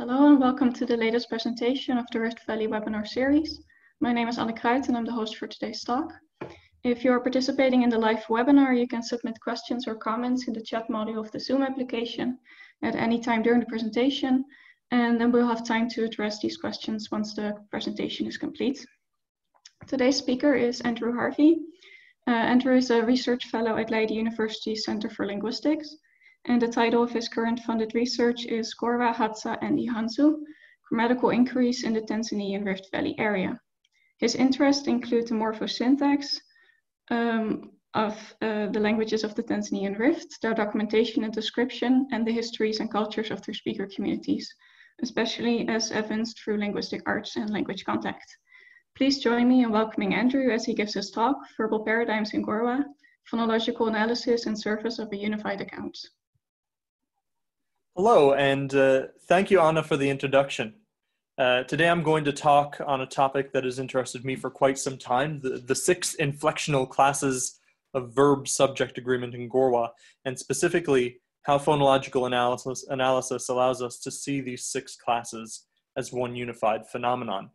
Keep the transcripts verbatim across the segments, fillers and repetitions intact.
Hello and welcome to the latest presentation of the Rift Valley webinar series. My name is Anneke Kraaij and I'm the host for today's talk. If you're participating in the live webinar, you can submit questions or comments in the chat module of the Zoom application at any time during the presentation, and then we'll have time to address these questions once the presentation is complete. Today's speaker is Andrew Harvey. Uh, Andrew is a research fellow at Leiden University Center for Linguistics. And the title of his current funded research is Gorwaa, Hatsa and Ihansu, Grammatical Inquiries in the Tanzanian Rift Valley Area. His interests include the morphosyntax um, of uh, the languages of the Tanzanian Rift, their documentation and description, and the histories and cultures of their speaker communities, especially as evidenced through linguistic arts and language contact. Please join me in welcoming Andrew as he gives his talk, Verbal Paradigms in Gorwaa, Phonological Analysis and Service of a Unified Account. Hello, and uh, thank you, Anna, for the introduction. Uh, today I'm going to talk on a topic that has interested me for quite some time, the, the six inflectional classes of verb-subject agreement in Gorwaa, and specifically how phonological analysis, analysis allows us to see these six classes as one unified phenomenon.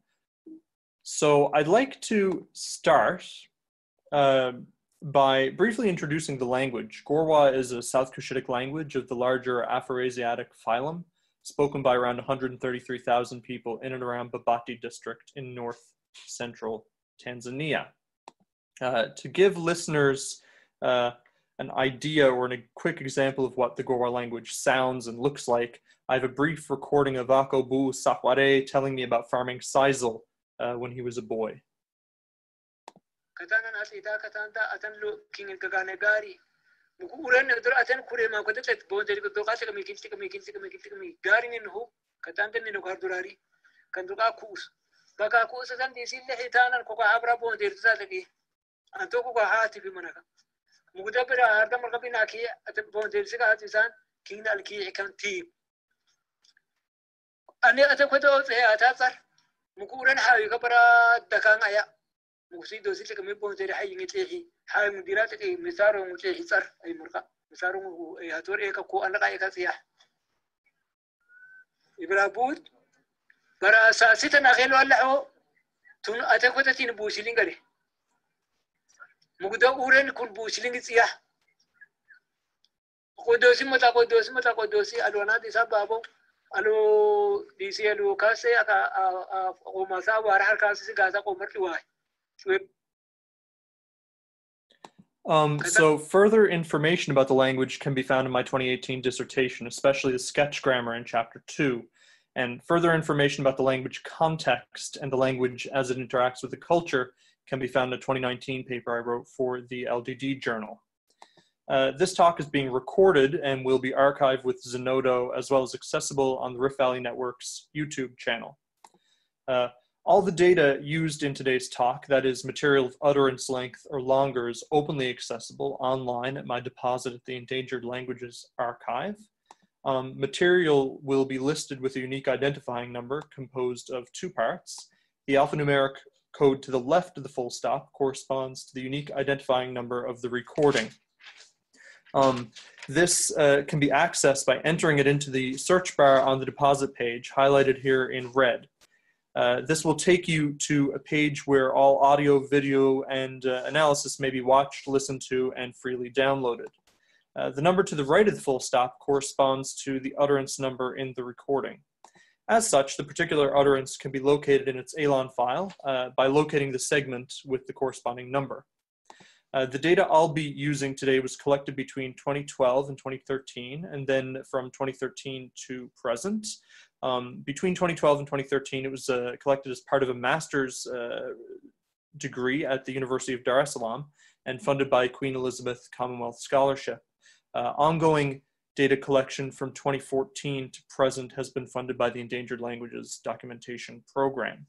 So I'd like to start uh, by briefly introducing the language. Gorwaa is a South-Cushitic language of the larger Afroasiatic phylum, spoken by around one hundred thirty-three thousand people in and around Babati district in north-central Tanzania. Uh, to give listeners uh, an idea or a quick example of what the Gorwaa language sounds and looks like, I have a brief recording of Akobu Sakware telling me about farming sisal uh, when he was a boy. Mukuran Um, so further information about the language can be found in my twenty eighteen dissertation, especially the sketch grammar in chapter two, and further information about the language context and the language as it interacts with the culture can be found in a twenty nineteen paper I wrote for the L D D journal. Uh, this talk is being recorded and will be archived with Zenodo as well as accessible on the Rift Valley Network's YouTube channel. Uh, All the data used in today's talk, that is material of utterance length or longer, is openly accessible online at my deposit at the Endangered Languages Archive. Um, material will be listed with a unique identifying number composed of two parts. The alphanumeric code to the left of the full stop corresponds to the unique identifying number of the recording. Um, this uh, can be accessed by entering it into the search bar on the deposit page, highlighted here in red. Uh, this will take you to a page where all audio, video, and uh, analysis may be watched, listened to, and freely downloaded. Uh, the number to the right of the full stop corresponds to the utterance number in the recording. As such, the particular utterance can be located in its ELAN file uh, by locating the segment with the corresponding number. Uh, the data I'll be using today was collected between twenty twelve and twenty thirteen, and then from twenty thirteen to present. Um, between twenty twelve and twenty thirteen, it was uh, collected as part of a master's uh, degree at the University of Dar es Salaam and funded by Queen Elizabeth Commonwealth Scholarship. Uh, ongoing data collection from twenty fourteen to present has been funded by the Endangered Languages Documentation Program.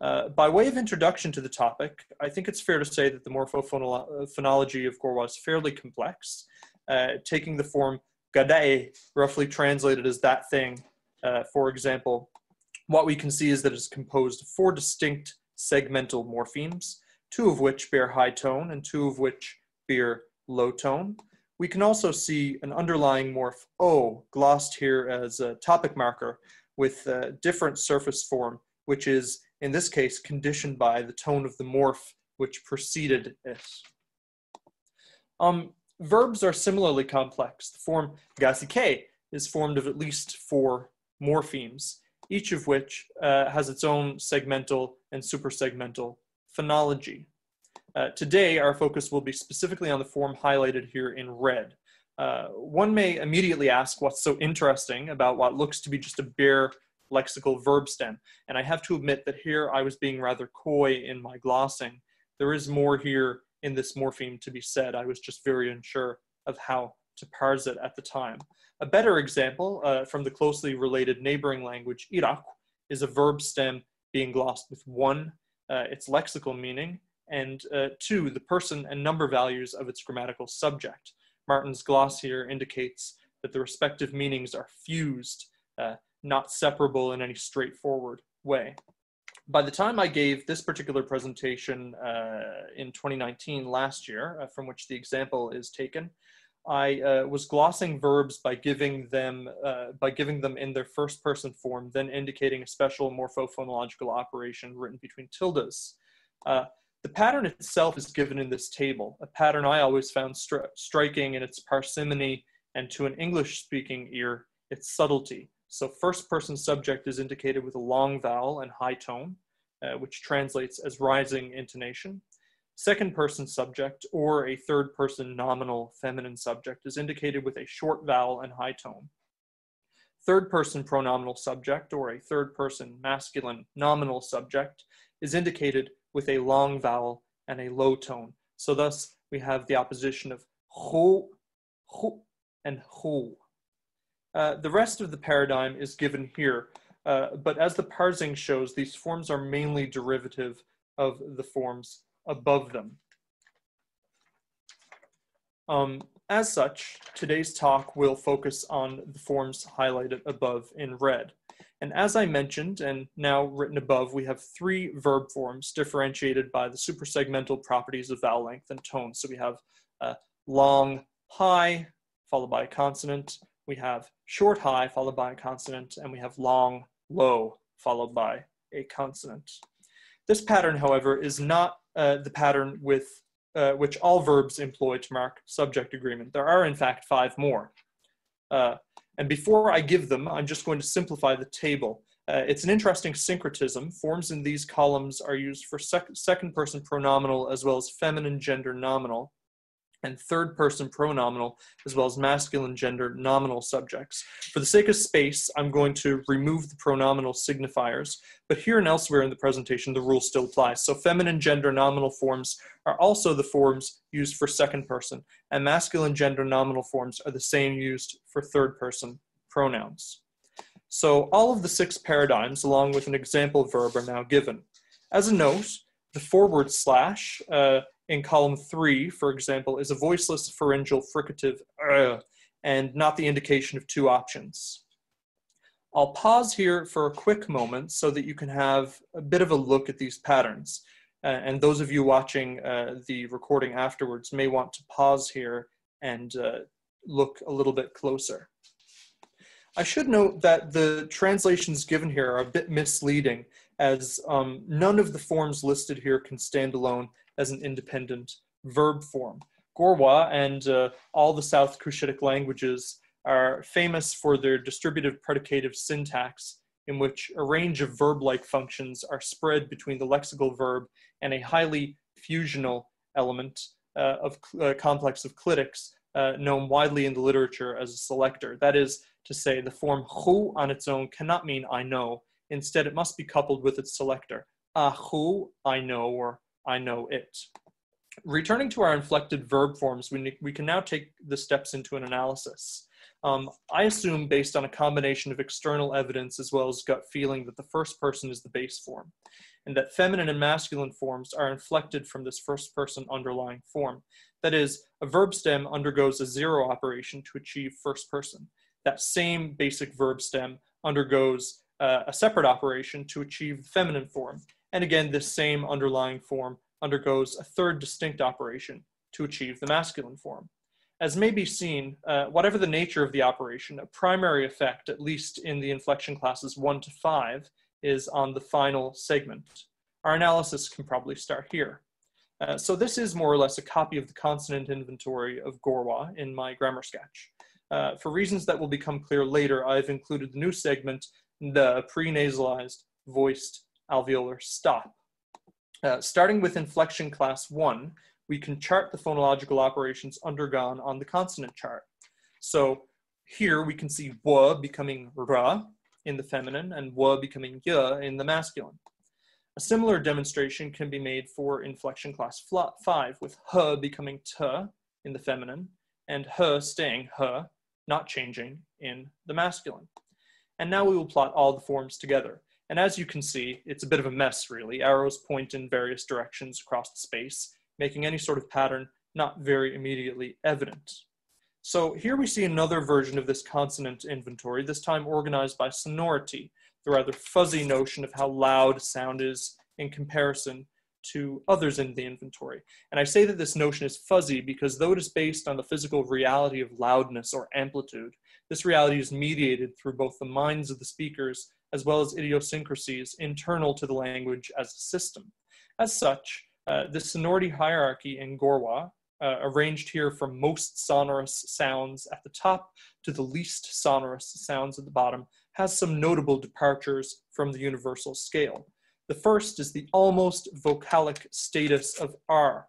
Uh, by way of introduction to the topic, I think it's fair to say that the morphophonology of Gorwaa is fairly complex, uh, taking the form gadae, roughly translated as that thing. Uh, for example, what we can see is that it's composed of four distinct segmental morphemes, two of which bear high tone and two of which bear low tone. We can also see an underlying morph O, glossed here as a topic marker, with uh, different surface form, which is, in this case, conditioned by the tone of the morph which preceded it. Um, verbs are similarly complex. The form gasike is formed of at least four morphemes, each of which uh, has its own segmental and supersegmental phonology. Uh, today, our focus will be specifically on the form highlighted here in red. Uh, one may immediately ask what's so interesting about what looks to be just a bare lexical verb stem. And I have to admit that here I was being rather coy in my glossing. There is more here in this morpheme to be said. I was just very unsure of how to parse it at the time. A better example uh, from the closely related neighboring language, Irak, is a verb stem being glossed with one, uh, its lexical meaning, and uh, two, the person and number values of its grammatical subject. Martin's gloss here indicates that the respective meanings are fused, uh, not separable in any straightforward way. By the time I gave this particular presentation uh, in twenty nineteen, last year, uh, from which the example is taken, I uh, was glossing verbs by giving them uh, by giving them in their first person form, then indicating a special morphophonological operation written between tildes. Uh, The pattern itself is given in this table, a pattern I always found stri striking in its parsimony, and to an English-speaking ear, its subtlety. So first-person subject is indicated with a long vowel and high tone, uh, which translates as rising intonation. Second-person subject, or a third-person nominal feminine subject, is indicated with a short vowel and high tone. Third-person pronominal subject, or a third-person masculine nominal subject, is indicated with a long vowel and a low tone. So thus we have the opposition of ho, ho, and ho. Uh, the rest of the paradigm is given here, uh, but as the parsing shows, these forms are mainly derivative of the forms above them. Um, as such, today's talk will focus on the forms highlighted above in red. And as I mentioned, and now written above, we have three verb forms differentiated by the supersegmental properties of vowel length and tone. So we have uh, long high followed by a consonant, we have short high followed by a consonant, and we have long low followed by a consonant. This pattern, however, is not uh, the pattern with uh, which all verbs employ to mark subject agreement. There are, in fact, five more. Uh, And before I give them, I'm just going to simplify the table. Uh, it's an interesting syncretism. Forms in these columns are used for sec second person pronominal as well as feminine gender nominal, and third person pronominal as well as masculine gender nominal subjects. For the sake of space, I'm going to remove the pronominal signifiers, but here and elsewhere in the presentation, the rule still applies. So feminine gender nominal forms are also the forms used for second person, and masculine gender nominal forms are the same used for third person pronouns. So all of the six paradigms, along with an example verb, are now given. As a note, the forward slash uh, in column three, for example, is a voiceless pharyngeal fricative uh, and not the indication of two options. I'll pause here for a quick moment so that you can have a bit of a look at these patterns. Uh, and those of you watching uh, the recording afterwards may want to pause here and uh, look a little bit closer. I should note that the translations given here are a bit misleading, as um, none of the forms listed here can stand alone as an independent verb form. Gorwaa and uh, all the South-Cushitic languages are famous for their distributive predicative syntax, in which a range of verb-like functions are spread between the lexical verb and a highly fusional element uh, of uh, complex of clitics uh, known widely in the literature as a selector. That is to say, the form hu on its own cannot mean I know. Instead, it must be coupled with its selector, ahu, I know, or I know it. Returning to our inflected verb forms, we, we can now take the steps into an analysis. Um, I assume, based on a combination of external evidence as well as gut feeling, that the first person is the base form, and that feminine and masculine forms are inflected from this first person underlying form. That is, a verb stem undergoes a zero operation to achieve first person. That same basic verb stem undergoes uh, a separate operation to achieve the feminine form. And again, this same underlying form undergoes a third distinct operation to achieve the masculine form. As may be seen, uh, whatever the nature of the operation, a primary effect, at least in the inflection classes one to five, is on the final segment. Our analysis can probably start here. Uh, so this is more or less a copy of the consonant inventory of Gorwaa in my grammar sketch. Uh, for reasons that will become clear later, I've included the new segment, the prenasalized voiced alveolar stop. Uh, starting with inflection class one, we can chart the phonological operations undergone on the consonant chart. So here we can see wa becoming ra in the feminine and wa becoming ya in the masculine. A similar demonstration can be made for inflection class five, with h becoming t in the feminine and h staying h, not changing, in the masculine. And now we will plot all the forms together. And as you can see, it's a bit of a mess, really. Arrows point in various directions across the space, making any sort of pattern not very immediately evident. So here we see another version of this consonant inventory, this time organized by sonority, the rather fuzzy notion of how loud sound is in comparison to others in the inventory. And I say that this notion is fuzzy because though it is based on the physical reality of loudness or amplitude, this reality is mediated through both the minds of the speakers as well as idiosyncrasies internal to the language as a system. As such, uh, the sonority hierarchy in Gorwaa, uh, arranged here from most sonorous sounds at the top to the least sonorous sounds at the bottom, has some notable departures from the universal scale. The first is the almost vocalic status of R.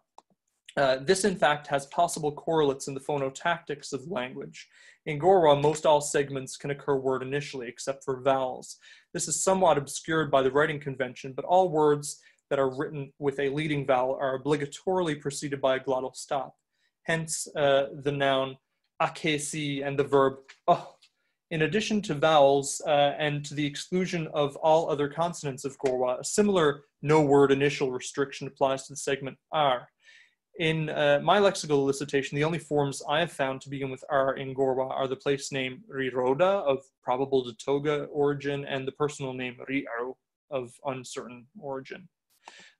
Uh, this, in fact, has possible correlates in the phonotactics of the language. In Gorwaa, most all segments can occur word initially, except for vowels. This is somewhat obscured by the writing convention, but all words that are written with a leading vowel are obligatorily preceded by a glottal stop. Hence, uh, the noun akesi and the verb oh. In addition to vowels uh, and to the exclusion of all other consonants of Gorwaa, a similar no-word initial restriction applies to the segment R. In uh, my lexical elicitation, the only forms I have found to begin with R in Gorwaa are the place name Riroda of probable Datoga origin and the personal name Riro of uncertain origin.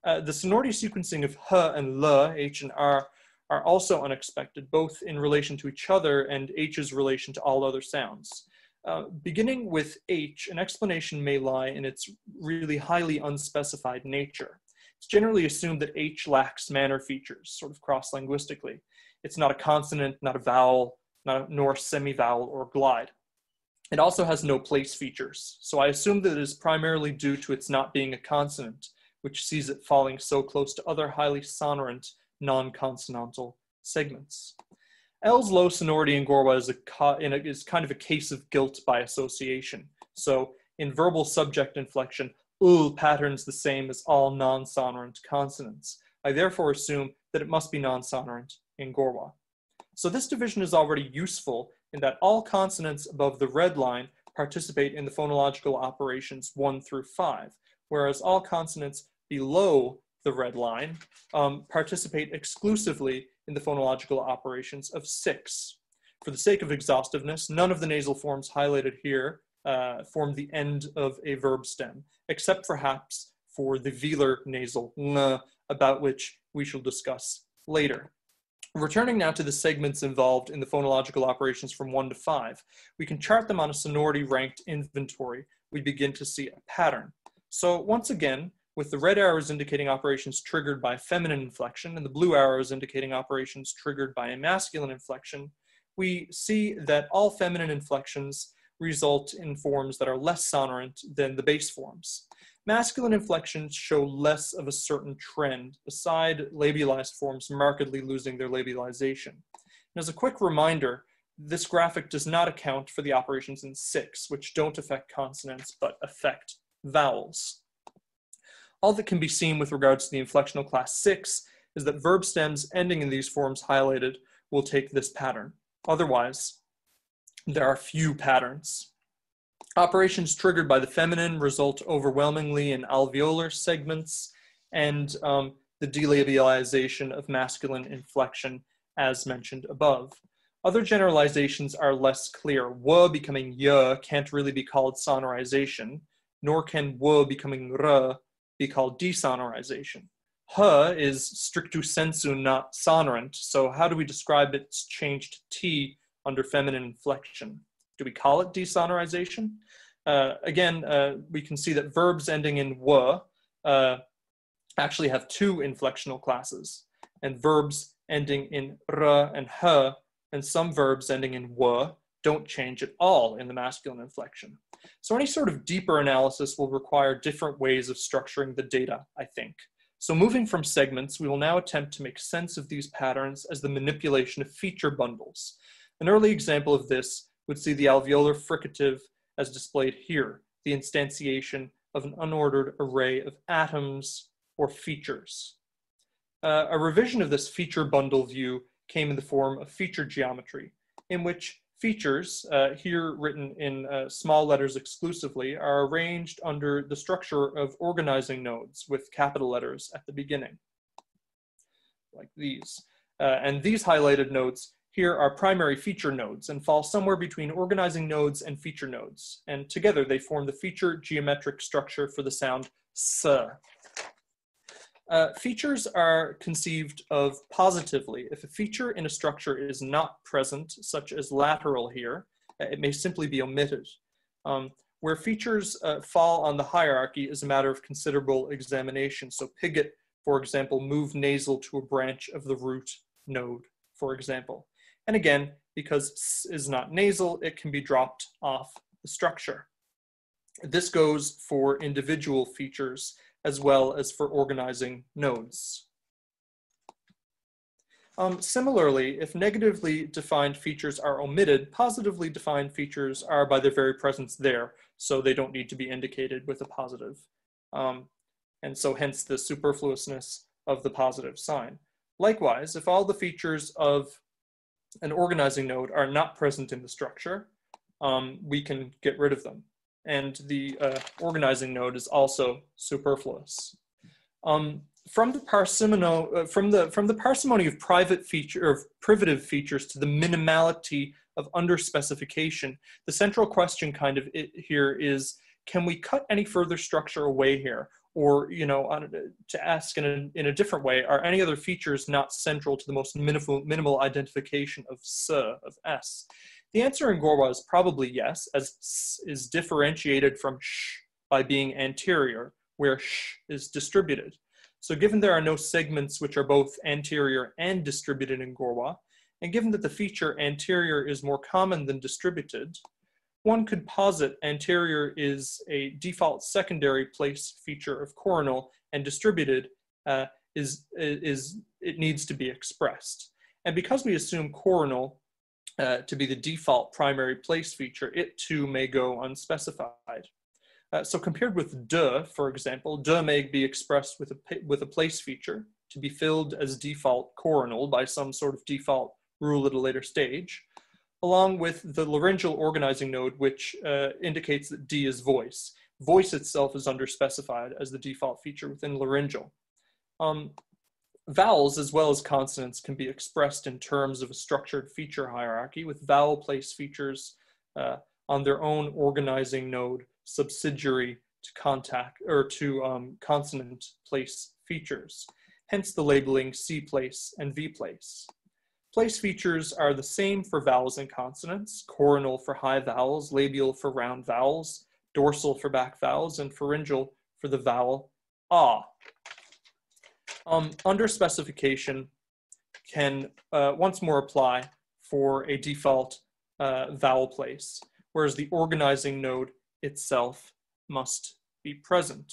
Uh, the sonority sequencing of H and L, H and R, are also unexpected, both in relation to each other and H's relation to all other sounds. Uh, beginning with H, an explanation may lie in its really highly unspecified nature. It's generally assumed that H lacks manner features, sort of cross-linguistically. It's not a consonant, not a vowel, not a, nor semivowel or glide. It also has no place features, so I assume that it is primarily due to its not being a consonant, which sees it falling so close to other highly sonorant, non-consonantal segments. L's low sonority in Gorwaa is, a in a, is kind of a case of guilt by association. So in verbal subject inflection, l patterns the same as all non-sonorant consonants. I therefore assume that it must be non-sonorant in Gorwaa. So this division is already useful in that all consonants above the red line participate in the phonological operations one through five, whereas all consonants below the red line, um, participate exclusively in the phonological operations of six. For the sake of exhaustiveness, none of the nasal forms highlighted here uh, form the end of a verb stem, except perhaps for the velar nasal, n, about which we shall discuss later. Returning now to the segments involved in the phonological operations from one to five, we can chart them on a sonority ranked inventory. We begin to see a pattern. So once again, with the red arrows indicating operations triggered by feminine inflection and the blue arrows indicating operations triggered by a masculine inflection, we see that all feminine inflections result in forms that are less sonorant than the base forms. Masculine inflections show less of a certain trend, beside labialized forms markedly losing their labialization. And as a quick reminder, this graphic does not account for the operations in six, which don't affect consonants but affect vowels. All that can be seen with regards to the inflectional class six is that verb stems ending in these forms highlighted will take this pattern. Otherwise, there are few patterns. Operations triggered by the feminine result overwhelmingly in alveolar segments and um, the delabialization of masculine inflection as mentioned above. Other generalizations are less clear. W becoming y can't really be called sonorization, nor can w becoming r be called desonorization. H is strictu sensu not sonorant, so how do we describe its change to T under feminine inflection? Do we call it desonorization? Uh, again, uh, we can see that verbs ending in W uh, actually have two inflectional classes, and verbs ending in R and H, and some verbs ending in W don't change at all in the masculine inflection. So any sort of deeper analysis will require different ways of structuring the data, I think. So moving from segments, we will now attempt to make sense of these patterns as the manipulation of feature bundles. An early example of this would see the alveolar fricative as displayed here, the instantiation of an unordered array of atoms or features. Uh, a revision of this feature bundle view came in the form of feature geometry, in which features, uh, here written in uh, small letters exclusively, are arranged under the structure of organizing nodes with capital letters at the beginning, like these. Uh, and these highlighted nodes here are primary feature nodes and fall somewhere between organizing nodes and feature nodes. And together they form the feature geometric structure for the sound S. Uh, features are conceived of positively. If a feature in a structure is not present, such as lateral here, it may simply be omitted. Um, where features uh, fall on the hierarchy is a matter of considerable examination. So Piggott, for example, moved nasal to a branch of the root node, for example. And again, because S is not nasal, it can be dropped off the structure. This goes for individual features as well as for organizing nodes. Um, similarly, if negatively defined features are omitted, positively defined features are by their very presence there, so they don't need to be indicated with a positive. Um, and so hence the superfluousness of the positive sign. Likewise, if all the features of an organizing node are not present in the structure, um, we can get rid of them. And the uh, organizing node is also superfluous. Um, from the parsimony, uh, from the from the parsimony of private feature of privative features to the minimality of underspecification, the central question kind of it here is: can we cut any further structure away here? Or, you know, on, to ask in a, in a different way: are any other features not central to the most minimal minimal identification of S of S? The answer in Gorwaa is probably yes, as S is differentiated from sh by being anterior, where sh is distributed. So given there are no segments which are both anterior and distributed in Gorwaa, and given that the feature anterior is more common than distributed, one could posit anterior is a default secondary place feature of coronal, and distributed uh, is, is, it needs to be expressed. And because we assume coronal Uh, to be the default primary place feature, it too may go unspecified. Uh, so compared with de, for example, de may be expressed with a, with a place feature to be filled as default coronal by some sort of default rule at a later stage, along with the laryngeal organizing node, which uh, indicates that D is voice. Voice itself is underspecified as the default feature within laryngeal. Um, Vowels as well as consonants can be expressed in terms of a structured feature hierarchy, with vowel place features uh, on their own organizing node subsidiary to contact or to um, consonant place features, hence the labeling C place and V place. Place features are the same for vowels and consonants: coronal for high vowels, labial for round vowels, dorsal for back vowels, and pharyngeal for the vowel ah. Um, underspecification can uh, once more apply for a default uh, vowel place, whereas the organizing node itself must be present.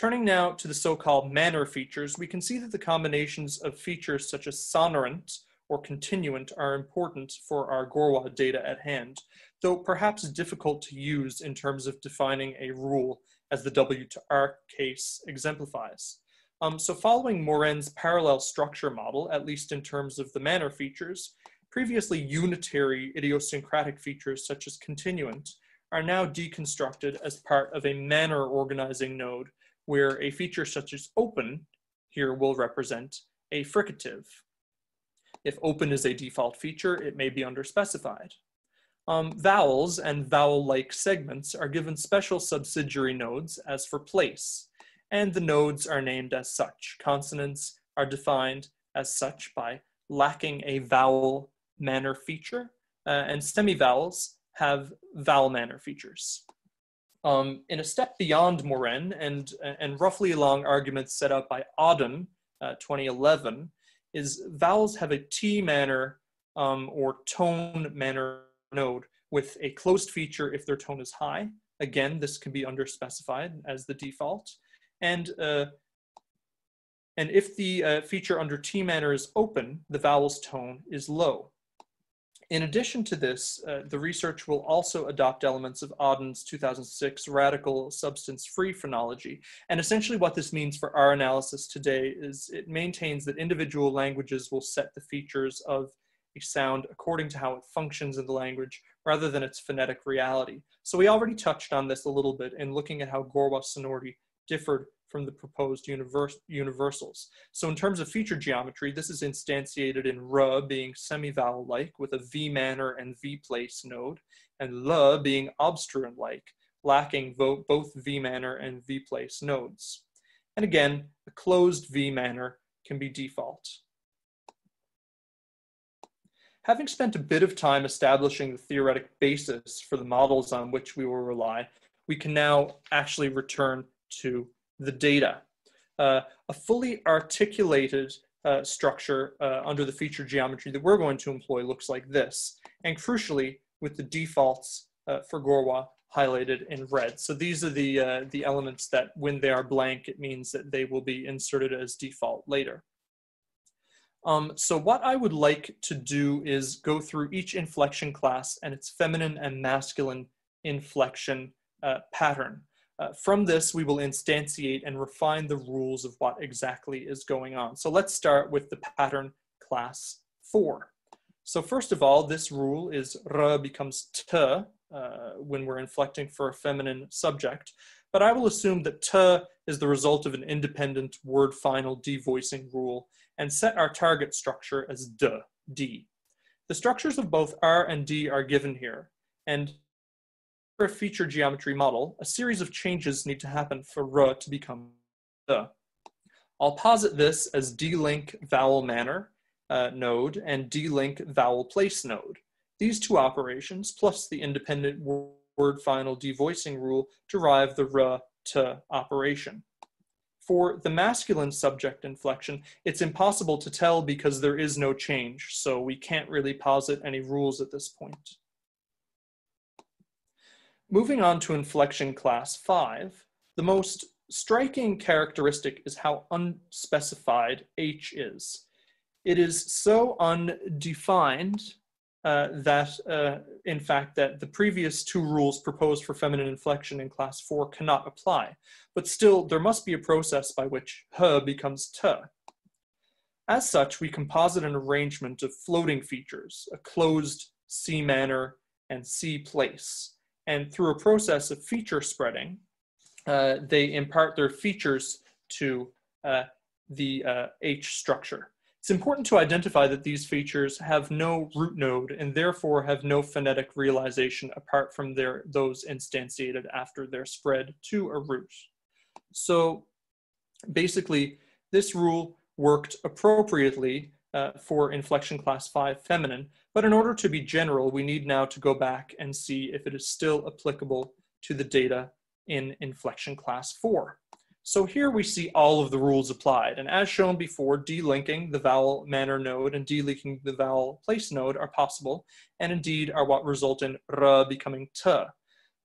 Turning now to the so-called manner features, we can see that the combinations of features such as sonorant or continuant are important for our Gorwaa data at hand, though perhaps difficult to use in terms of defining a rule, as the W to R case exemplifies. Um, so following Morén's parallel structure model, at least in terms of the manner features, previously unitary idiosyncratic features such as continuant are now deconstructed as part of a manner organizing node, where a feature such as open here will represent a fricative. If open is a default feature, it may be underspecified. Um, vowels and vowel-like segments are given special subsidiary nodes as for place. and the nodes are named as such. Consonants are defined as such by lacking a vowel manner feature, uh, and semivowels have vowel manner features. Um, in a step beyond Morén and, and roughly along arguments set out by Auden, uh, twenty eleven, is vowels have a T manner um, or tone manner node with a closed feature if their tone is high. Again, this can be underspecified as the default. And, uh, and if the uh, feature under T manner is open, the vowel's tone is low. In addition to this, uh, the research will also adopt elements of Auden's two thousand six radical substance-free phonology. And essentially what this means for our analysis today is it maintains that individual languages will set the features of a sound according to how it functions in the language rather than its phonetic reality. So we already touched on this a little bit in looking at how Gorwaa sonority differed from the proposed universe, universals. So in terms of feature geometry, this is instantiated in R being semivowel-like with a V manner and V place node, and L being obstruent-like, lacking both V manner and V place nodes. And again, a closed V manner can be default. Having spent a bit of time establishing the theoretic basis for the models on which we will rely, we can now actually return to the data. Uh, a fully articulated uh, structure uh, under the feature geometry that we're going to employ looks like this, and crucially with the defaults uh, for Gorwaa highlighted in red. So these are the, uh, the elements that when they are blank, it means that they will be inserted as default later. Um, so what I would like to do is go through each inflection class and its feminine and masculine inflection uh, pattern. Uh, from this, we will instantiate and refine the rules of what exactly is going on. So let's start with the pattern class four. So first of all, this rule is R becomes T uh, when we're inflecting for a feminine subject, but I will assume that T is the result of an independent word final devoicing rule and set our target structure as D, D. The structures of both R and D are given here, and for a feature geometry model, a series of changes need to happen for R to become the. I'll posit this as D-link vowel manner uh, node and D-link vowel place node. These two operations, plus the independent word final devoicing rule, derive the R to operation. For the masculine subject inflection, it's impossible to tell because there is no change, so we can't really posit any rules at this point. Moving on to inflection class five, the most striking characteristic is how unspecified H is. It is so undefined uh, that, uh, in fact, that the previous two rules proposed for feminine inflection in class four cannot apply, but still there must be a process by which H becomes T. As such, we composite an arrangement of floating features, a closed C manner and C place. And through a process of feature spreading, uh, they impart their features to uh, the uh, H structure. It's important to identify that these features have no root node and therefore have no phonetic realization apart from their, those instantiated after their spread to a root. So basically, this rule worked appropriately uh, for inflection class five feminine, but in order to be general, we need now to go back and see if it is still applicable to the data in inflection class four. So here we see all of the rules applied. And as shown before, delinking the vowel manner node and delinking the vowel place node are possible, and indeed are what result in R becoming T.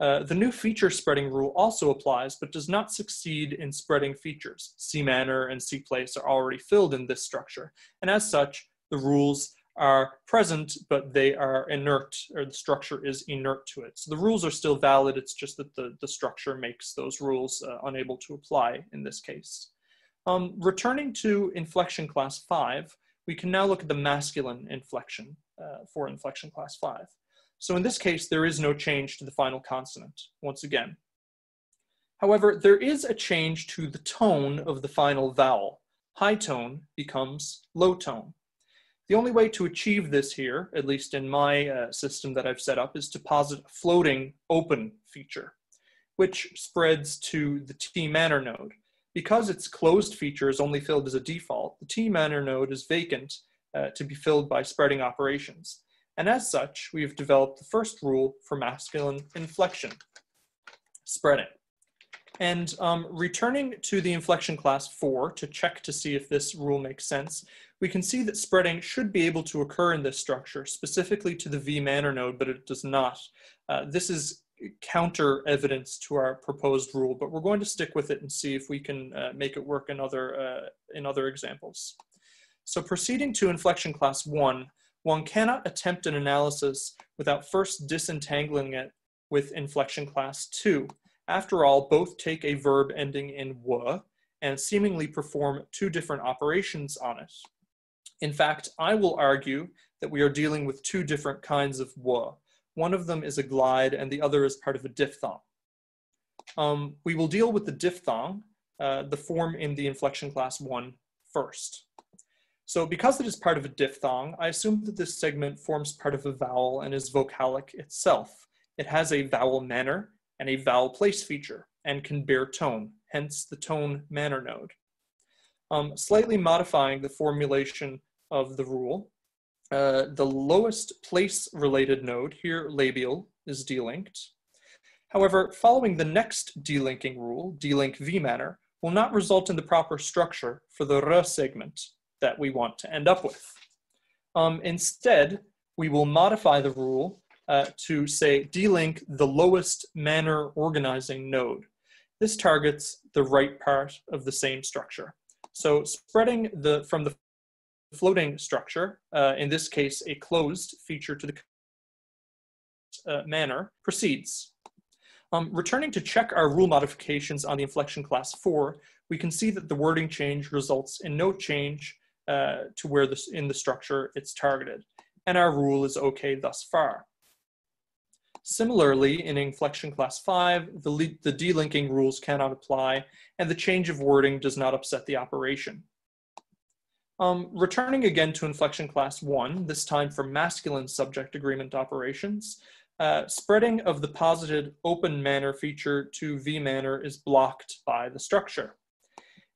Uh, the new feature spreading rule also applies, but does not succeed in spreading features. C manner and C place are already filled in this structure. And as such, the rules are present, but they are inert, or the structure is inert to it. So the rules are still valid, it's just that the, the structure makes those rules uh, unable to apply in this case. Um, returning to inflection class five, we can now look at the masculine inflection uh, for inflection class five. So in this case, there is no change to the final consonant, once again. However, there is a change to the tone of the final vowel. High tone becomes low tone. The only way to achieve this here, at least in my uh, system that I've set up, is to posit a floating open feature, which spreads to the T manner node. Because its closed feature is only filled as a default, the T minor node is vacant uh, to be filled by spreading operations. And as such, we have developed the first rule for masculine inflection, spreading. And um, returning to the inflection class four to check to see if this rule makes sense, we can see that spreading should be able to occur in this structure, specifically to the V minor node, but it does not. Uh, this is counter evidence to our proposed rule, but we're going to stick with it and see if we can uh, make it work in other, uh, in other examples. So proceeding to inflection class one, one cannot attempt an analysis without first disentangling it with inflection class two. After all, both take a verb ending in "wa" and seemingly perform two different operations on it. In fact, I will argue that we are dealing with two different kinds of "wa." One of them is a glide and the other is part of a diphthong. Um, we will deal with the diphthong, uh, the form in the inflection class one, first. So because it is part of a diphthong, I assume that this segment forms part of a vowel and is vocalic itself. It has a vowel manner and a vowel place feature and can bear tone, hence the tone manner node. Um, slightly modifying the formulation of the rule, Uh, the lowest place-related node, here labial, is delinked. However, following the next delinking rule, delink V manner, will not result in the proper structure for the R segment that we want to end up with. Um, instead, we will modify the rule uh, to say delink the lowest manner organizing node. This targets the right part of the same structure. So spreading the from the floating structure, uh, in this case a closed feature to the uh, manner, proceeds. Um, returning to check our rule modifications on the inflection class four, we can see that the wording change results in no change uh, to where this, in the structure it's targeted, and our rule is okay thus far. Similarly, in inflection class five, the, the delinking rules cannot apply, and the change of wording does not upset the operation. Um, returning again to inflection class one, this time for masculine subject agreement operations, uh, spreading of the posited open manner feature to V manner is blocked by the structure.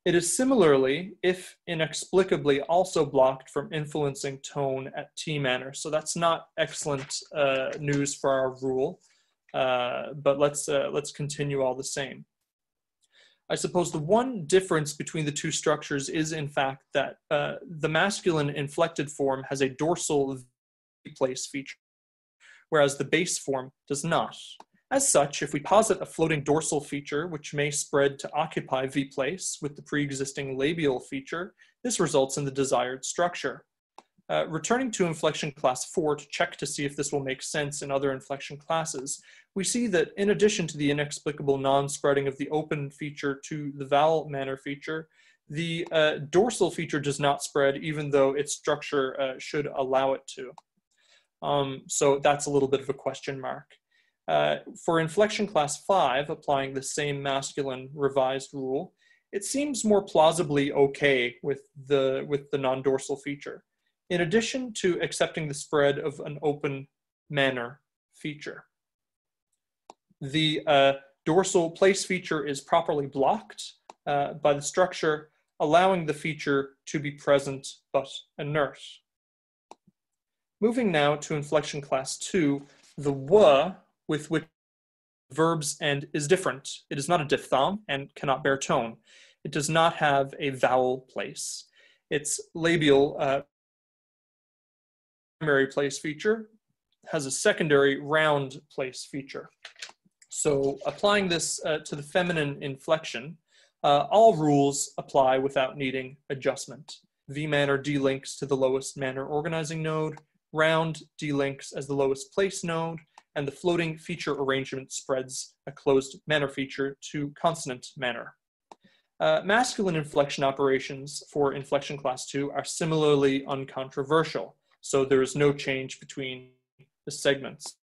It is similarly, if inexplicably, also blocked from influencing tone at T manner. So that's not excellent uh, news for our rule, uh, but let's, uh, let's continue all the same. I suppose the one difference between the two structures is, in fact, that uh, the masculine inflected form has a dorsal V place feature, whereas the base form does not. As such, if we posit a floating dorsal feature, which may spread to occupy V place with the pre-existing labial feature, this results in the desired structure. Uh, returning to inflection class four to check to see if this will make sense in other inflection classes, we see that in addition to the inexplicable non-spreading of the open feature to the vowel manner feature, the uh, dorsal feature does not spread even though its structure uh, should allow it to. Um, so that's a little bit of a question mark. Uh, for inflection class five, applying the same masculine revised rule, it seems more plausibly okay with the, with the non-dorsal feature, in addition to accepting the spread of an open manner feature. The uh, dorsal place feature is properly blocked uh, by the structure, allowing the feature to be present but inert. Moving now to inflection class two, the wa with which verbs end is different. It is not a diphthong and cannot bear tone. It does not have a vowel place. Its labial uh, primary place feature has a secondary round place feature. So applying this uh, to the feminine inflection, uh, all rules apply without needing adjustment. V manner delinks to the lowest manner organizing node, round delinks as the lowest place node, and the floating feature arrangement spreads a closed manner feature to consonant manner. Uh, masculine inflection operations for inflection class two are similarly uncontroversial. So there is no change between the segments.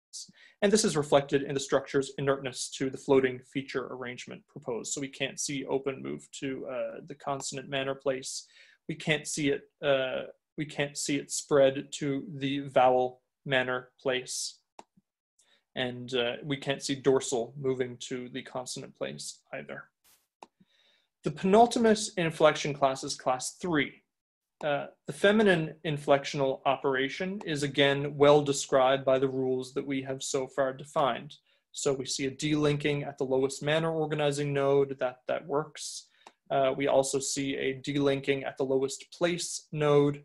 And this is reflected in the structure's inertness to the floating feature arrangement proposed. So we can't see open move to uh, the consonant manner place. We can't see it, uh, we can't see it spread to the vowel manner place. And uh, we can't see dorsal moving to the consonant place either. The penultimate inflection class is class three. Uh, the feminine inflectional operation is again well described by the rules that we have so far defined. So we see a delinking at the lowest manner organizing node, that, that works. Uh, we also see a delinking at the lowest place node,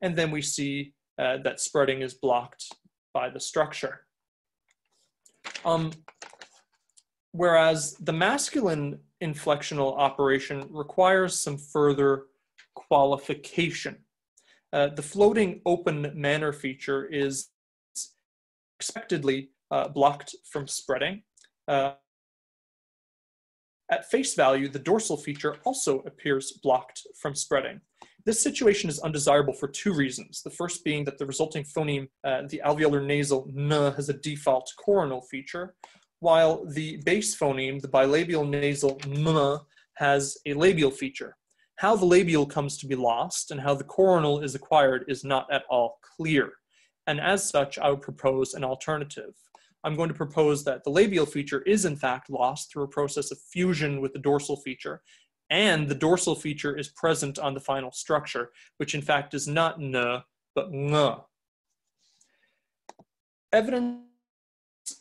and then we see uh, that spreading is blocked by the structure. Um, whereas the masculine inflectional operation requires some further qualification. Uh, the floating open manner feature is expectedly uh, blocked from spreading. Uh, at face value, the dorsal feature also appears blocked from spreading. This situation is undesirable for two reasons. The first being that the resulting phoneme, uh, the alveolar nasal n, has a default coronal feature, while the base phoneme, the bilabial nasal m, has a labial feature. How the labial comes to be lost and how the coronal is acquired is not at all clear. And as such, I would propose an alternative. I'm going to propose that the labial feature is in fact lost through a process of fusion with the dorsal feature, and the dorsal feature is present on the final structure, which in fact is not n, but ng. Evidence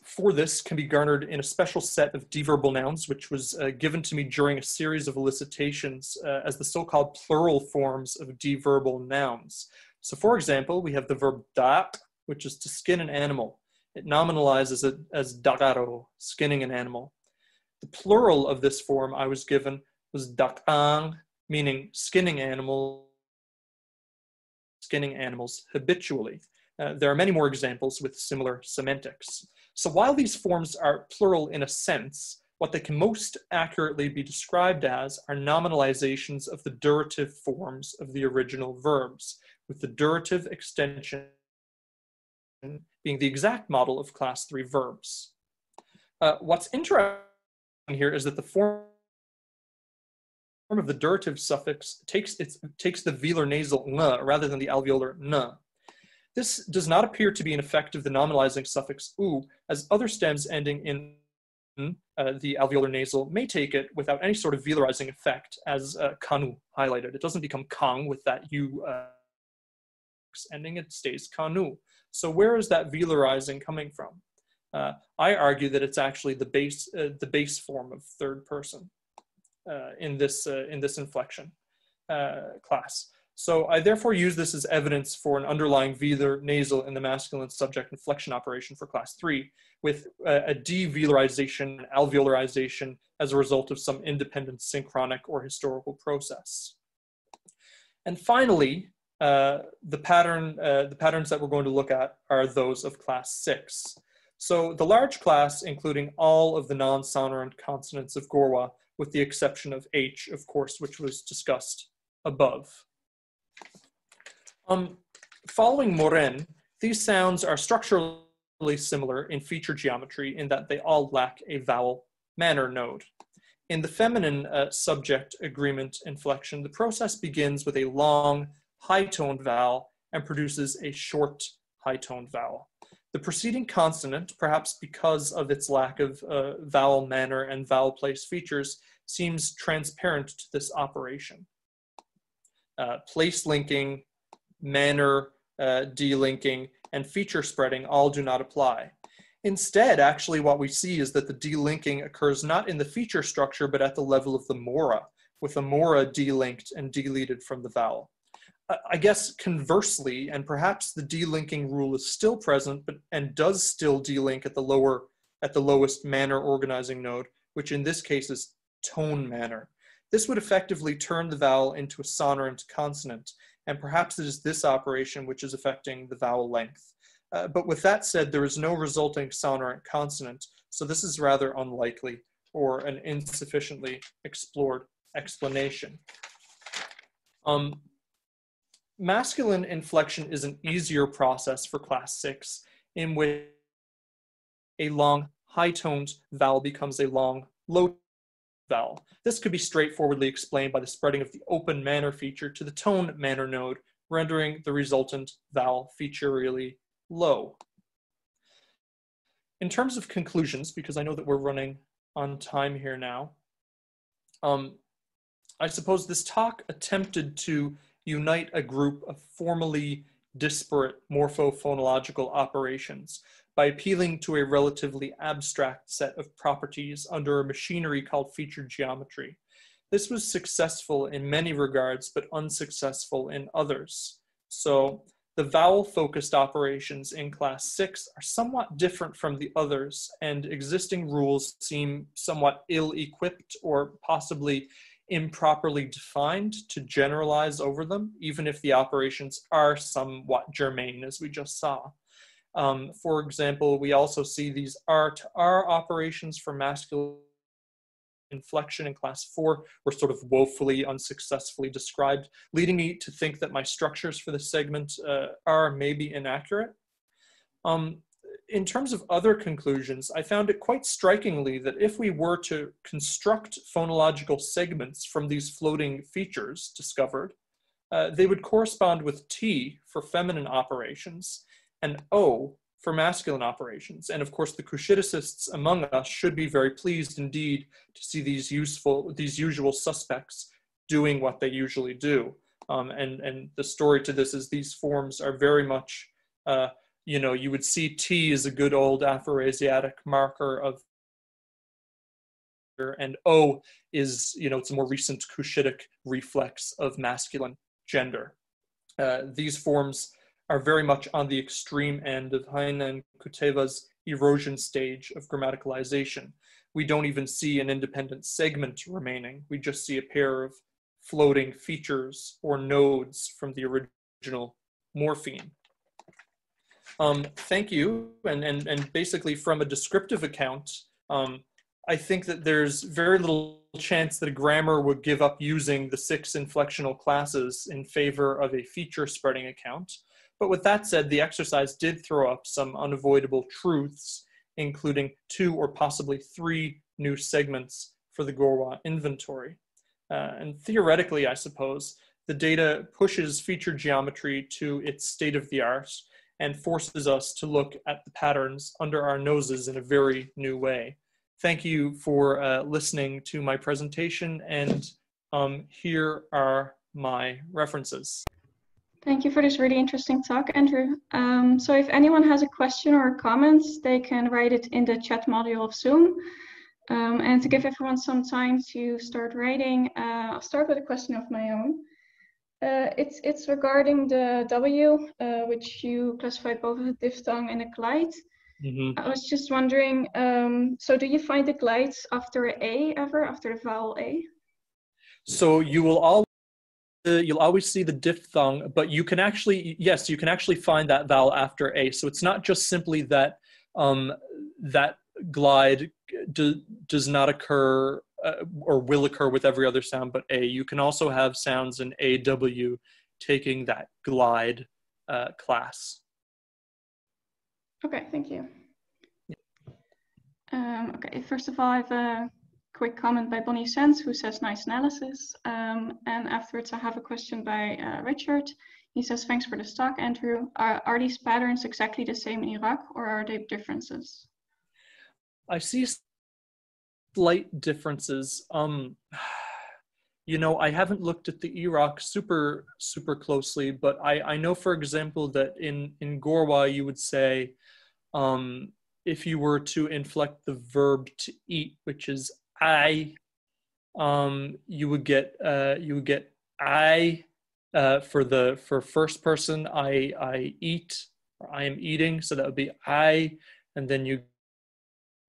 for this can be garnered in a special set of deverbal nouns, which was uh, given to me during a series of elicitations uh, as the so-called plural forms of deverbal nouns. So for example, we have the verb da, which is to skin an animal. It nominalizes it as dagaro, skinning an animal. The plural of this form I was given was dakang, meaning skinning animals, skinning animals habitually. Uh, there are many more examples with similar semantics. So while these forms are plural in a sense, what they can most accurately be described as are nominalizations of the durative forms of the original verbs, with the durative extension being the exact model of class three verbs. Uh, what's interesting here is that the form of the durative suffix takes, its, takes the velar nasal ng rather than the alveolar ng. This does not appear to be an effect of the nominalizing suffix u, as other stems ending in uh, the alveolar nasal may take it without any sort of velarizing effect, as uh, kanu highlighted. It doesn't become kang with that u uh, ending, it stays kanu. So where is that velarizing coming from? Uh, I argue that it's actually the base, uh, the base form of third person uh, in this uh, in this inflection uh, class. So I therefore use this as evidence for an underlying velar nasal in the masculine subject inflection operation for class three, with a, a de-velarization and alveolarization as a result of some independent synchronic or historical process. And finally, uh, the, pattern, uh, the patterns that we're going to look at are those of class six. So the large class, including all of the non-sonorant consonants of Gorwaa, with the exception of H, of course, which was discussed above. Um, following Morén, these sounds are structurally similar in feature geometry in that they all lack a vowel manner node. In the feminine uh, subject agreement inflection, the process begins with a long high-toned vowel and produces a short high-toned vowel. The preceding consonant, perhaps because of its lack of uh, vowel manner and vowel place features, seems transparent to this operation. Uh, place linking, manner uh, delinking, and feature spreading all do not apply. Instead, actually what we see is that the delinking occurs not in the feature structure, but at the level of the mora, with the mora delinked and deleted from the vowel. Uh, I guess conversely, and perhaps the delinking rule is still present, but and does still delink at the lower, at the lowest manner organizing node, which in this case is tone manner. This would effectively turn the vowel into a sonorant consonant, and perhaps it is this operation which is affecting the vowel length. Uh, but with that said, there is no resulting sonorant consonant, so this is rather unlikely or an insufficiently explored explanation. Um, masculine inflection is an easier process for class six, in which a long high-toned vowel becomes a long low-toned vowel. This could be straightforwardly explained by the spreading of the open manner feature to the tone manner node, rendering the resultant vowel featurally low. In terms of conclusions, because I know that we're running on time here now, um, I suppose this talk attempted to unite a group of formally disparate morphophonological operations by appealing to a relatively abstract set of properties under a machinery called feature geometry. This was successful in many regards, but unsuccessful in others. So the vowel-focused operations in class six are somewhat different from the others, and existing rules seem somewhat ill-equipped or possibly improperly defined to generalize over them, even if the operations are somewhat germane, as we just saw. Um, for example, we also see these R to R operations for masculine inflection in class four were sort of woefully unsuccessfully described, leading me to think that my structures for this segment uh, are maybe inaccurate. Um, in terms of other conclusions, I found it quite strikingly that if we were to construct phonological segments from these floating features discovered, uh, they would correspond with T for feminine operations and O for masculine operations. And of course, the Cushiticists among us should be very pleased indeed to see these useful, these usual suspects doing what they usually do. Um, and, and the story to this is these forms are very much, uh, you know, you would see T as a good old Afroasiatic marker of, and O is, you know, it's a more recent Cushitic reflex of masculine gender. Uh, these forms are very much on the extreme end of Heine and Kuteva's erosion stage of grammaticalization. We don't even see an independent segment remaining. We just see a pair of floating features or nodes from the original morpheme. Um, thank you. And, and, and basically from a descriptive account, um, I think that there's very little chance that a grammar would give up using the six inflectional classes in favor of a feature spreading account. But with that said, the exercise did throw up some unavoidable truths, including two or possibly three new segments for the Gorwaa inventory. Uh, and theoretically, I suppose, the data pushes feature geometry to its state of the art and forces us to look at the patterns under our noses in a very new way. Thank you for uh, listening to my presentation, and um, here are my references. Thank you for this really interesting talk, Andrew. Um, so if anyone has a question or a comment, they can write it in the chat module of Zoom. Um, and to give everyone some time to start writing, uh, I'll start with a question of my own. Uh, it's, it's regarding the W, uh, which you classified both as a diphthong and a glide. Mm-hmm. I was just wondering, um, so do you find the glides after an A ever, after the vowel A? So you will all Uh, you'll always see the diphthong, but you can actually, yes, you can actually find that vowel after A. So it's not just simply that um, that glide do, does not occur uh, or will occur with every other sound but A. You can also have sounds in A W taking that glide uh, class. Okay, thank you. Yeah. Um, okay, first of all, I have a quick comment by Bonny Sands, who says nice analysis, um, and afterwards I have a question by uh, Richard. He says thanks for the talk, Andrew. Are, are these patterns exactly the same in Iraq, or are they differences? I see slight differences. Um, you know, I haven't looked at the Iraq super super closely, but I, I know, for example, that in in Gorwaa you would say um, if you were to inflect the verb to eat, which is I, um, you would get uh, you would get I uh, for the for first person. I I eat, or I am eating, so that would be I, and then you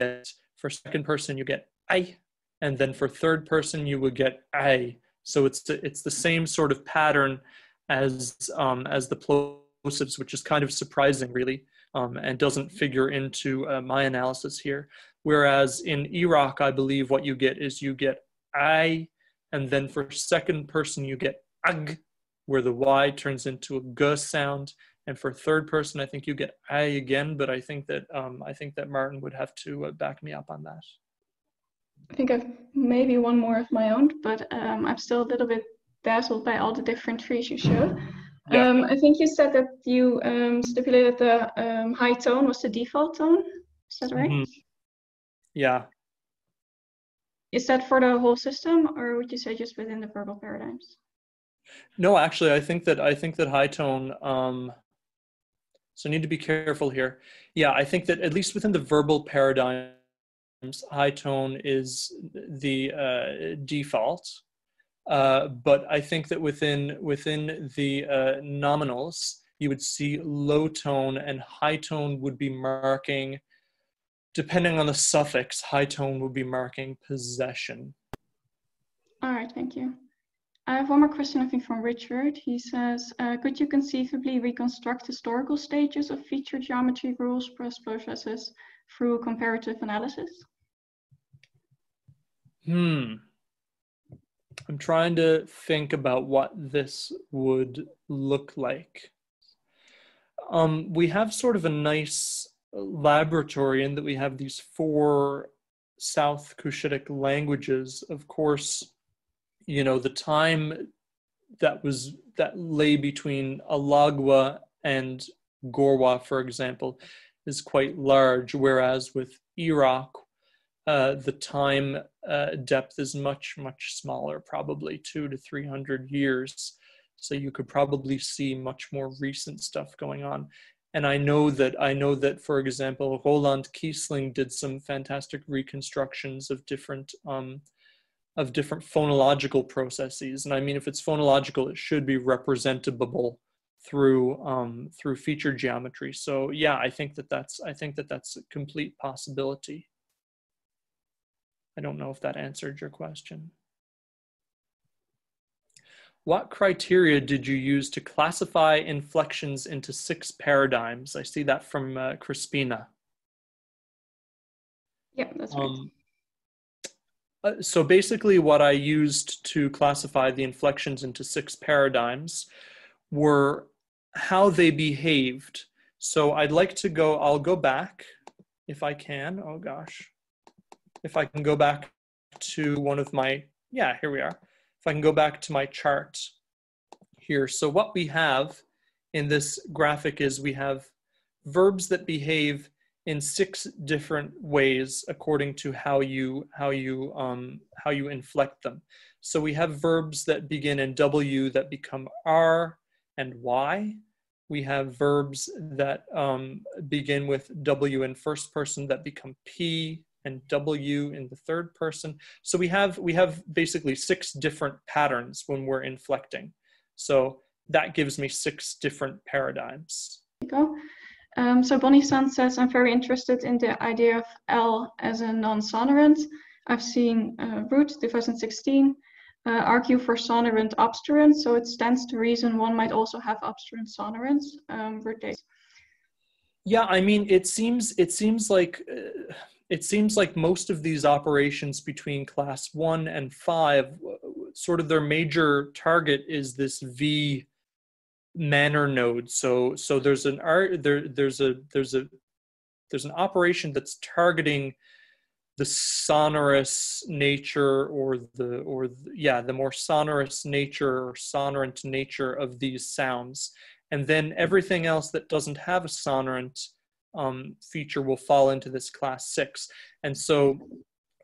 get for second person you get I, and then for third person you would get I. So it's the, it's the same sort of pattern as um, as the plosives, which is kind of surprising, really. Um, and doesn't figure into uh, my analysis here. Whereas in Iraq, I believe what you get is you get I, and then for second person, you get ag, where the Y turns into a G sound. And for third person, I think you get I again, but I think that, um, I think that Martin would have to uh, back me up on that. I think I've maybe one more of my own, but um, I'm still a little bit dazzled by all the different trees you showed. Yeah. Um, I think you said that you um, stipulated the um, high tone was the default tone. Is that right? Mm-hmm. Yeah. Is that for the whole system, or would you say just within the verbal paradigms? No, actually, I think that I think that high tone. Um, so need to be careful here. Yeah, I think that at least within the verbal paradigms, high tone is the uh, default. Uh, but I think that within within the uh, nominals, you would see low tone, and high tone would be marking, depending on the suffix, high tone would be marking possession. All right, thank you. I have one more question, I think, from Richard. He says, uh, could you conceivably reconstruct historical stages of feature geometry rules processes through comparative analysis? Hmm. I'm trying to think about what this would look like. Um, we have sort of a nice laboratory in that we have these four South-Cushitic languages. Of course, you know, the time that was that lay between Alagwa and Gorwaa, for example, is quite large, whereas with Irak, uh, the time uh, depth is much, much smaller, probably two to three hundred years. So you could probably see much more recent stuff going on. And I know that, I know that, for example, Roland Kiesling did some fantastic reconstructions of different um, of different phonological processes. And I mean, if it's phonological, it should be representable through um, through feature geometry. So yeah, I think that that's I think that that's a complete possibility. I don't know if that answered your question. What criteria did you use to classify inflections into six paradigms? I see that from uh, Crispina. Yeah, that's right. Um, uh, so basically what I used to classify the inflections into six paradigms were how they behaved. So I'd like to go, I'll go back if I can. Oh gosh, if I can go back to one of my, yeah, here we are. I can go back to my chart here. So what we have in this graphic is we have verbs that behave in six different ways according to how you how you um, how you inflect them. So we have verbs that begin in W that become R and Y. We have verbs that um, begin with W in first person that become P and W in the third person. So we have, we have basically six different patterns when we're inflecting. So that gives me six different paradigms. There you go. Um, so Bonny Sands says, I'm very interested in the idea of L as a non-sonorant. I've seen uh, Root two thousand sixteen uh, argue for sonorant obstruents. So it stands to reason one might also have obstruent sonorants. Um, Root dates. Yeah, I mean, it seems, it seems like, uh, It seems like most of these operations between class one and five, sort of their major target is this V manner node. So, so there's an R, there, there's a there's a there's an operation that's targeting the sonorous nature or the or the, yeah the more sonorous nature or sonorant nature of these sounds, and then everything else that doesn't have a sonorant Um, feature will fall into this class six. And so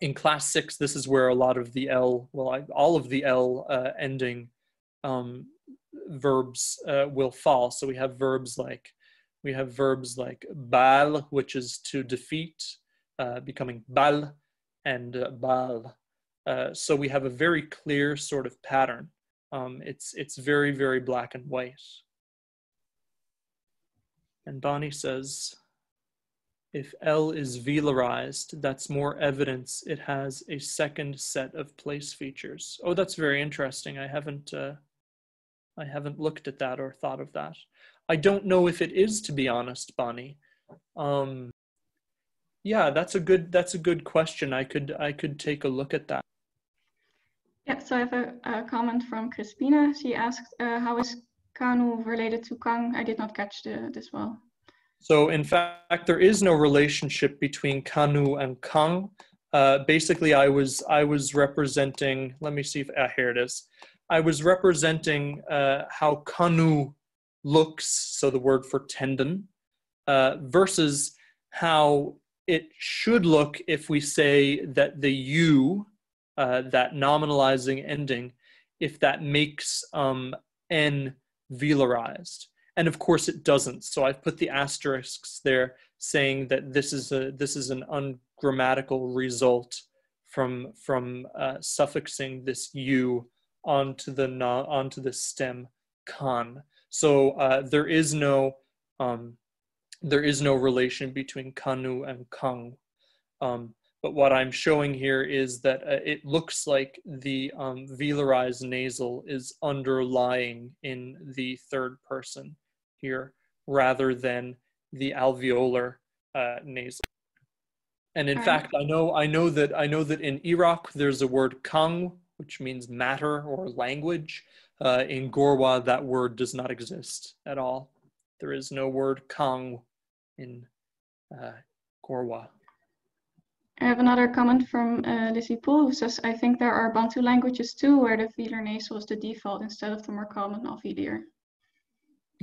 in class six, this is where a lot of the L, well, I, all of the L uh, ending um, verbs uh, will fall. So we have verbs like, we have verbs like bal, which is to defeat, uh, becoming bal, and uh, bal. Uh, so we have a very clear sort of pattern. Um, it's, it's very, very black and white. And Bonny says, if L is velarized, that's more evidence it has a second set of place features. Oh, that's very interesting. I haven't, uh, I haven't looked at that or thought of that. I don't know if it is, to be honest, Bonny. Um, yeah, that's a good, that's a good question. I could, I could take a look at that. Yeah. So I have a, a comment from Crispina. She asked, uh, "How is Kanu related to Kang?" I did not catch the, this well. So in fact, there is no relationship between Kanu and Kang. Uh, basically, I was I was representing. Let me see if ah, here it is. I was representing uh, how Kanu looks. So the word for tendon uh, versus how it should look if we say that the U uh, that nominalizing ending if that makes um, N velarized. And of course it doesn't. So I've put the asterisks there saying that this is a this is an ungrammatical result from from uh, suffixing this U onto the no, onto the stem kan. So uh, there is no um, there is no relation between kanu and kang. Um, but what I'm showing here is that uh, it looks like the um, velarized nasal is underlying in the third person here, rather than the alveolar uh, nasal. And in um, fact, I know I know that I know that in Iraq there's a word kang, which means matter or language. Uh, in Gorwaa, that word does not exist at all. There is no word kang in uh, Gorwaa. I have another comment from uh, Lizzie Poole, who says, I think there are Bantu languages too, where the velar nasal is the default instead of the more common alveolar.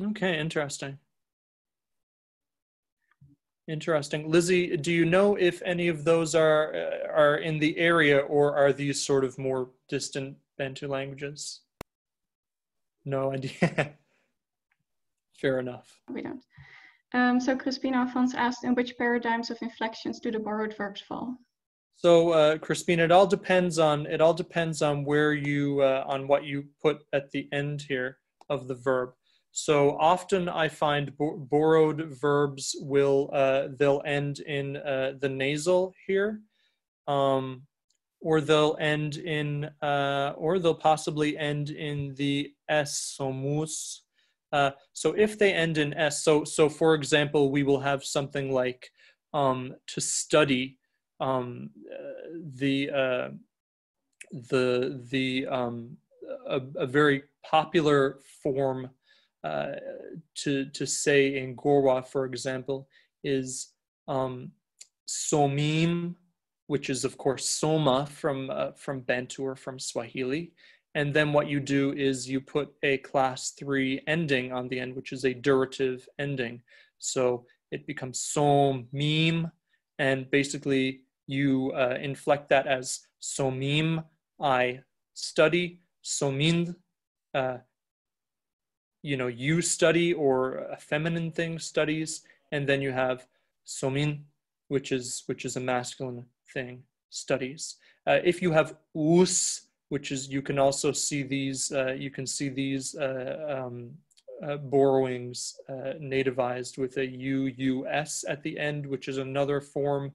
Okay, interesting. Interesting. Lizzie, do you know if any of those are, uh, are in the area, or are these sort of more distant Bantu languages? No idea. Fair enough. We don't. Um, so Crispina Alphonse asked, in which paradigms of inflections do the borrowed verbs fall? So uh, Crispina, it all depends on it all depends on where you uh, on what you put at the end here of the verb. So often I find bo borrowed verbs will uh, they'll end in uh, the nasal here, um, or they'll end in uh, or they'll possibly end in the s somus. Uh, so if they end in S, so, so for example, we will have something like um, to study um, uh, the, uh, the, the, um, a, a very popular form uh, to, to say in Gorwaa, for example, is um, somim, which is of course soma from, uh, from Bantu or from Swahili. And then what you do is you put a class three ending on the end, which is a durative ending. So it becomes somim, and basically you uh, inflect that as somim, I study, somind, uh, you know, you study, or a feminine thing, studies, and then you have somin, which is, which is a masculine thing, studies. Uh, if you have us, which is, you can also see these, uh, you can see these uh, um, uh, borrowings uh, nativized with a U U S at the end, which is another form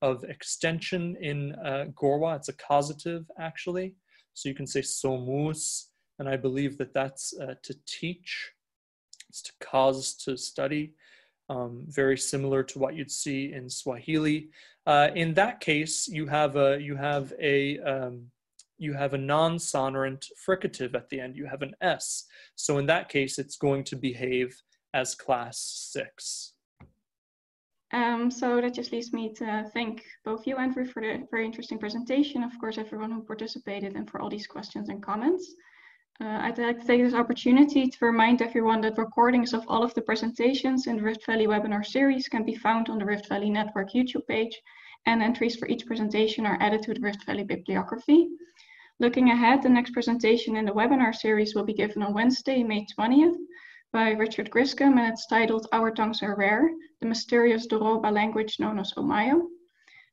of extension in uh, Gorwaa. It's a causative, actually. So you can say somus, and I believe that that's uh, to teach. It's to cause, to study. Um, very similar to what you'd see in Swahili. Uh, in that case, you have a, you have a, um, you have a non-sonorant fricative at the end. You have an S. So in that case, it's going to behave as class six. Um, so that just leaves me to thank both you, Andrew, for the very interesting presentation. Of course, everyone who participated, and for all these questions and comments. Uh, I'd like to take this opportunity to remind everyone that recordings of all of the presentations in the Rift Valley webinar series can be found on the Rift Valley Network YouTube page, and entries for each presentation are added to the Rift Valley bibliography. Looking ahead, the next presentation in the webinar series will be given on Wednesday, May twentieth, by Richard Griscom, and it's titled Our Tongues Are Rare, the Mysterious Doroba Language Known as Omayo.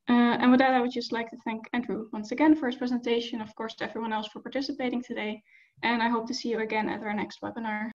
Uh, and with that, I would just like to thank Andrew once again for his presentation, of course to everyone else for participating today, and I hope to see you again at our next webinar.